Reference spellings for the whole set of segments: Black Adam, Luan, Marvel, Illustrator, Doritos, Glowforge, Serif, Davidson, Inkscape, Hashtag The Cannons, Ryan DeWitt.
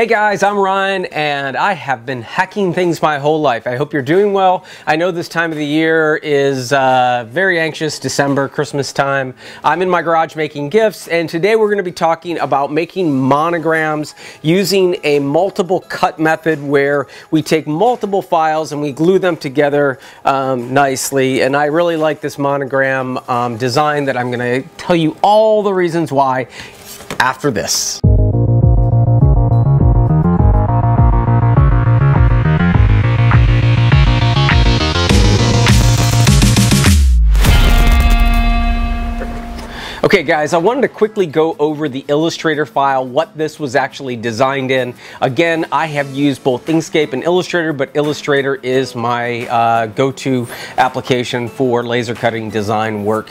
Hey guys, I'm Ryan and I have been hacking things my whole life. I hope you're doing well. I know this time of the year is very anxious, December, Christmas time. I'm in my garage making gifts and today we're going to be talking about making monograms using a multiple cut method where we take multiple files and we glue them together nicely. And I really like this monogram design that I'm going to tell you all the reasons why after this. Okay guys, I wanted to quickly go over the Illustrator file, what this was actually designed in. Again, I have used both Inkscape and Illustrator, but Illustrator is my go-to application for laser cutting design work.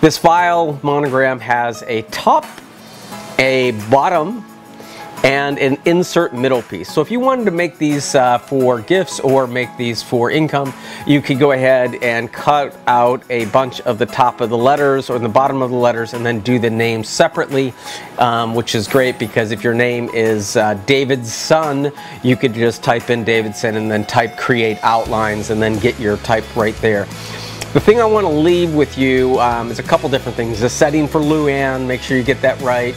This file monogram has a top, a bottom, and an insert middle piece. So if you wanted to make these for gifts or make these for income, you could go ahead and cut out a bunch of the top of the letters or the bottom of the letters and then do the name separately, which is great because if your name is Davidson, you could just type in Davidson and then type create outlines and then get your type right there. The thing I want to leave with you is a couple different things. The setting for Luan, make sure you get that right.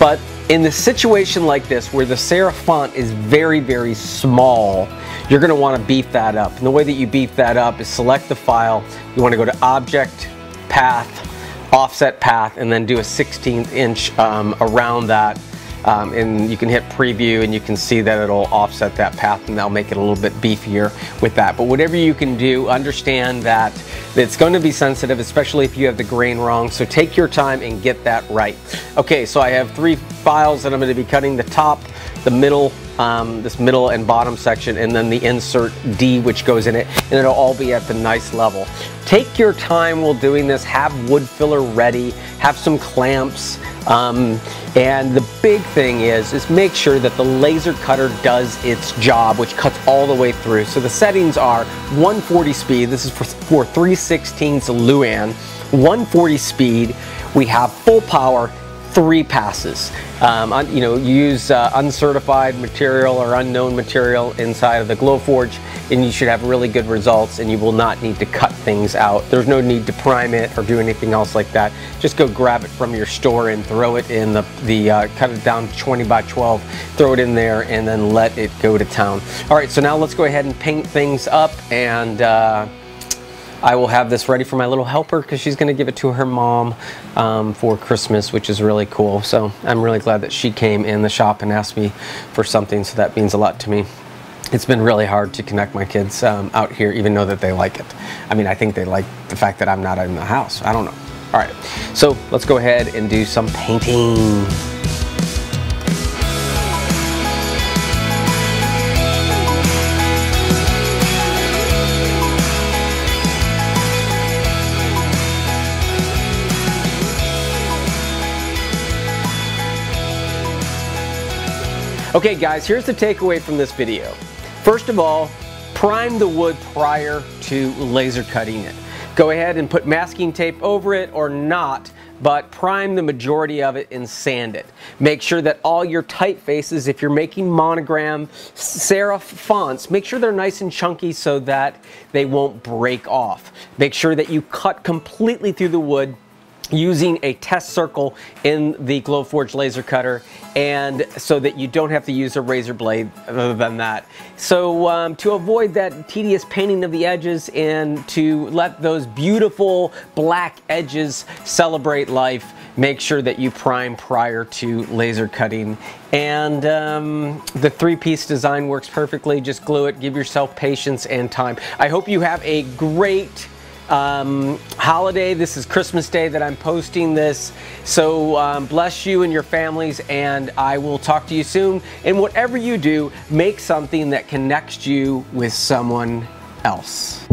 But in a situation like this where the serif font is very, very small, you're going to want to beef that up. And the way that you beef that up is select the file. You want to go to Object, Path, Offset Path, and then do a 16th inch around that. And you can hit preview and you can see that it'll offset that path and that'll make it a little bit beefier with that. But whatever you can do, understand that it's going to be sensitive, especially if you have the grain wrong. So take your time and get that right. Okay, so I have three files that I'm going to be cutting: the top, the middle, this middle and bottom section, and then the insert D which goes in it, and it'll all be at the nice level. Take your time while doing this. Have wood filler ready, have some clamps, and the big thing is make sure that the laser cutter does its job, which cuts all the way through. So the settings are 140 speed. This is for 3/16 Luan. 140 speed. We have full power, 3 passes. You know, use uncertified material or unknown material inside of the Glowforge and you should have really good results and you will not need to cut things out. There's no need to prime it or do anything else like that. Just go grab it from your store and throw it in the cut it down to 20 by 12, throw it in there and then let it go to town. All right, so now let's go ahead and paint things up and I will have this ready for my little helper because she's going to give it to her mom for Christmas, which is really cool. So I'm really glad that she came in the shop and asked me for something, so that means a lot to me. It's been really hard to connect my kids out here, even though that they like it. I mean, I think they like the fact that I'm not in the house. I don't know. All right, so let's go ahead and do some painting. Okay guys, here's the takeaway from this video. First of all, prime the wood prior to laser cutting it. Go ahead and put masking tape over it or not, but prime the majority of it and sand it. Make sure that all your typefaces, if you're making monogram serif fonts, make sure they're nice and chunky so that they won't break off. Make sure that you cut completely through the wood using a test circle in the Glowforge laser cutter, and so that you don't have to use a razor blade other than that. So to avoid that tedious painting of the edges and to let those beautiful black edges celebrate life, make sure that you prime prior to laser cutting. And the 3-piece design works perfectly. Just glue it, give yourself patience and time. I hope you have a great holiday. This is Christmas Day that I'm posting this, so bless you and your families, and I will talk to you soon. And whatever you do, make something that connects you with someone else.